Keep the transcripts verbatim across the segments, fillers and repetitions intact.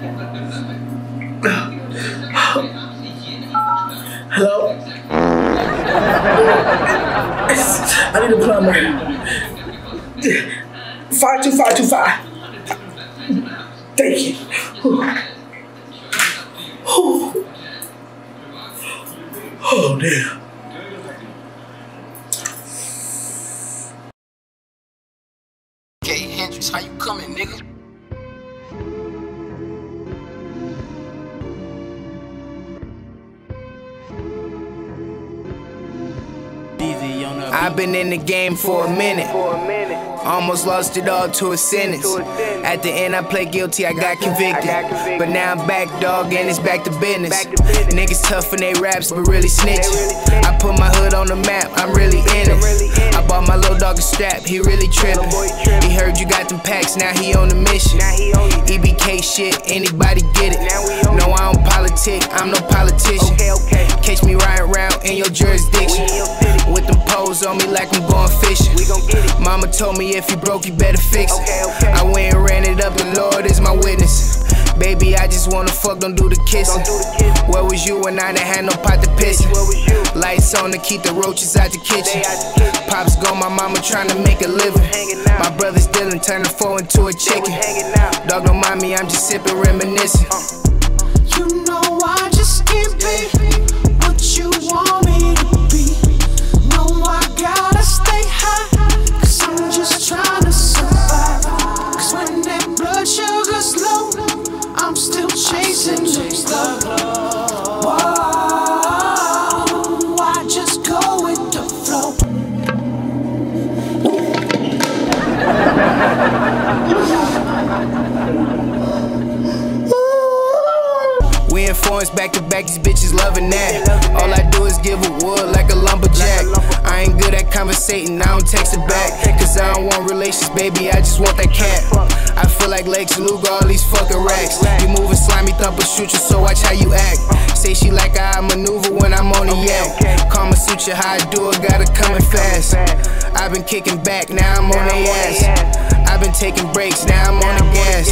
Hello? I need a plumber. Five two five two five. Thank you. Oh damn. Okay, Hendrix, how you coming, nigga? I've been in the game for a minute. Almost lost it all to a sentence. At the end I played guilty, I got convicted. But now I'm back, dog, and it's back to business. Niggas tough in they raps, but really snitches. I put my hood on the map, I'm really in it. I bought my little dog a strap, he really trippin'. He heard you got them packs, now he on the mission. E B K shit, anybody get it. No, I don't politic, I'm no politician. Catch me riding around in your jurisdiction. With them poles on me like I'm going fishing. Mama told me if you broke, you better fix it. Okay, okay. I went and ran it up, the Lord is my witness. Baby, I just wanna fuck, don't do the kissing. Kissin'. Where was you when I didn't have no pot to piss? Lights on to keep the roaches out the kitchen. Out the kitchen. Pops gone, my mama trying to make a living. My brother's dealing, turn the four into a chicken. Dog don't mind me, I'm just sipping, reminiscing. Uh. You know I just can't be what you want me to be. No, I gotta stay high, cause I'm just trying to survive. Cause when that blood sugar's low, I'm still chasing just the glow. Whoa, I just go with the flow. We in foreigns back to back, these bitches loving that. All I do is give a wood like a lumberjack. I ain't good at conversating, I don't text it back. Cause I don't want relations, baby, I just want that cat. I feel like Lex Luger, all these fucking racks. You moving slimy, thumper, shoot you, so watch how you act. Say she like I maneuver when I'm on the yak. Karma suit you, how I do it, gotta come in fast. I've been kicking back, now I'm on they ass. I've been taking breaks, now I'm on the gas.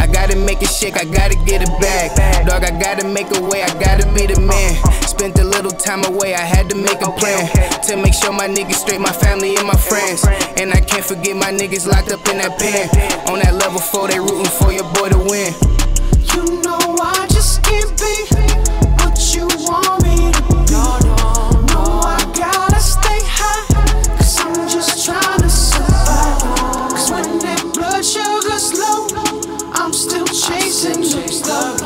I gotta make it shake, I gotta get it back. Dog, I gotta make a way, I gotta be the man. Spent a little time away, I had to make a plan to make sure my niggas straight, my family and my friends. And I can't forget my niggas locked up in that pen. On that level four, they rooting for your boy to win. You know I just can't be what you want me to be. No, I gotta stay high, cause I'm just trying to survive. Cause when that blood sugar's low, I'm still chasing just the